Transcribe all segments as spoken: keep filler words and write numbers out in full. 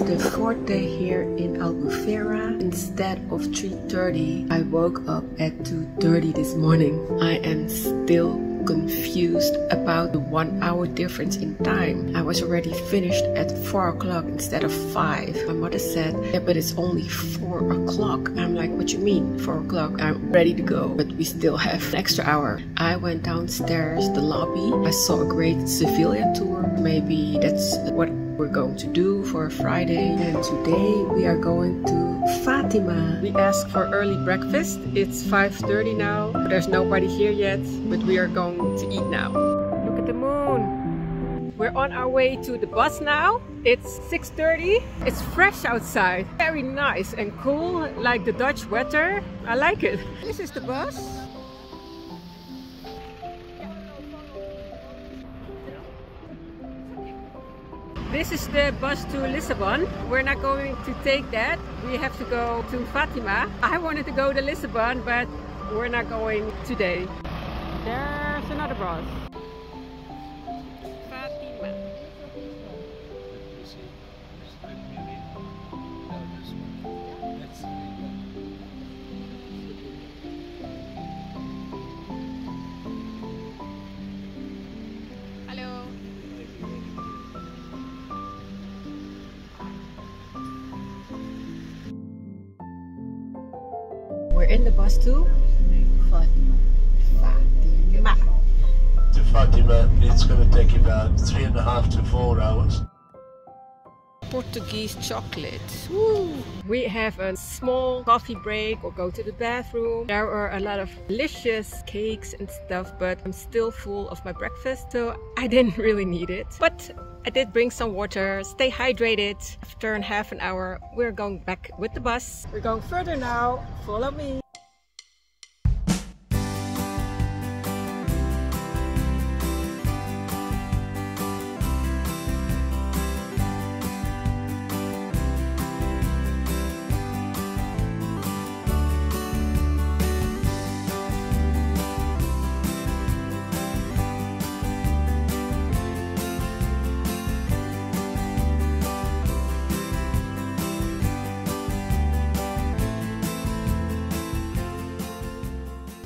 It's the fourth day here in Albufeira. Instead of three thirty, I woke up at two thirty this morning. I am still confused about the one hour difference in time. I was already finished at four o'clock instead of five. My mother said, yeah, but it's only four o'clock. I'm like, what you mean? four o'clock, I'm ready to go. But we still have an extra hour. I went downstairs, the lobby. I saw a great Sevillian tour. Maybe that's what we're going to do for Friday, and today we are going to Fatima. We asked for early breakfast. It's five thirty now. There's nobody here yet, but we are going to eat now. Look at the moon. We're on our way to the bus now. It's six thirty. It's fresh outside. Very nice and cool, like the Dutch weather. I like it. This is the bus. This is the bus to Lisbon. We're not going to take that. We have to go to Fatima. I wanted to go to Lisbon, but we're not going today. There's another bus. Fatima. We're in the bus to Fatima. Fatima. To Fatima, it's going to take about three and a half to four hours. Portuguese chocolate. Woo. We have a small coffee break or go to the bathroom. There are a lot of delicious cakes and stuff, but I'm still full of my breakfast, so I didn't really need it. But I did bring some water. Stay hydrated. After half an hour, we're going back with the bus. We're going further now. Follow me.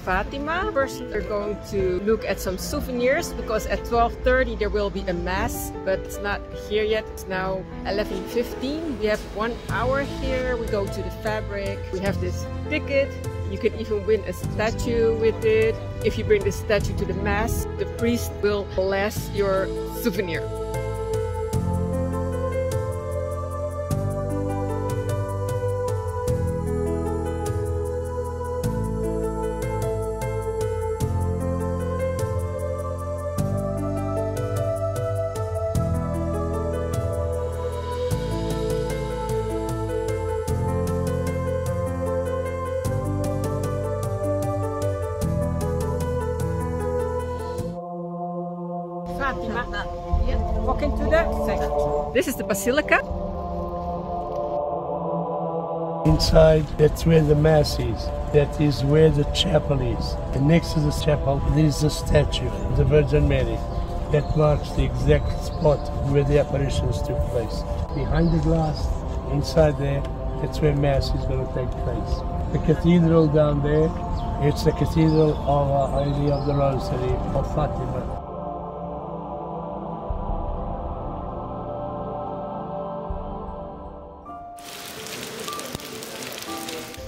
Fatima. First, we're going to look at some souvenirs because at twelve thirty there will be a mass, but it's not here yet. It's now eleven fifteen. We have one hour here. We go to the fabric. We have this ticket. You can even win a statue with it. If you bring the statue to the mass, the priest will bless your souvenir. Yeah. Walking to the side. This is the basilica. Inside, that's where the mass is. That is where the chapel is. And next to the chapel, there is a statue of the Virgin Mary that marks the exact spot where the apparitions took place. Behind the glass, inside there, that's where mass is going to take place. The cathedral down there, it's the cathedral of Our Lady of the Rosary of Fatima.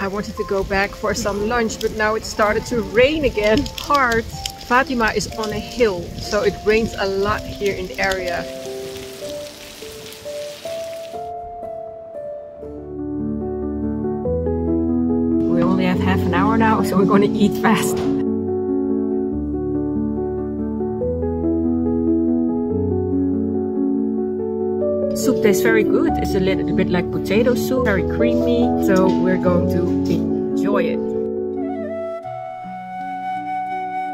I wanted to go back for some lunch, but now it started to rain again, hard. Fatima is on a hill, so it rains a lot here in the area. We only have half an hour now, so we're going to eat fast. Soup tastes very good. It's a little bit like potato soup, very creamy, so we're going to enjoy it.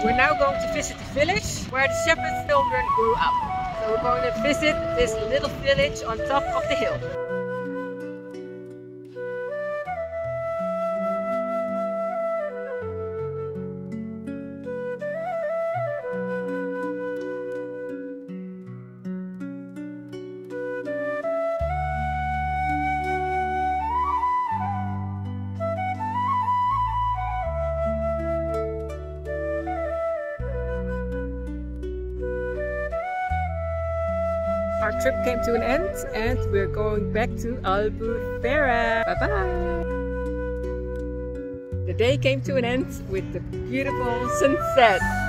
We're now going to visit the village where the shepherd's children grew up. So we're going to visit this little village on top of the hill. our trip came to an end and we're going back to Albufeira. Bye bye! The day came to an end with the beautiful sunset.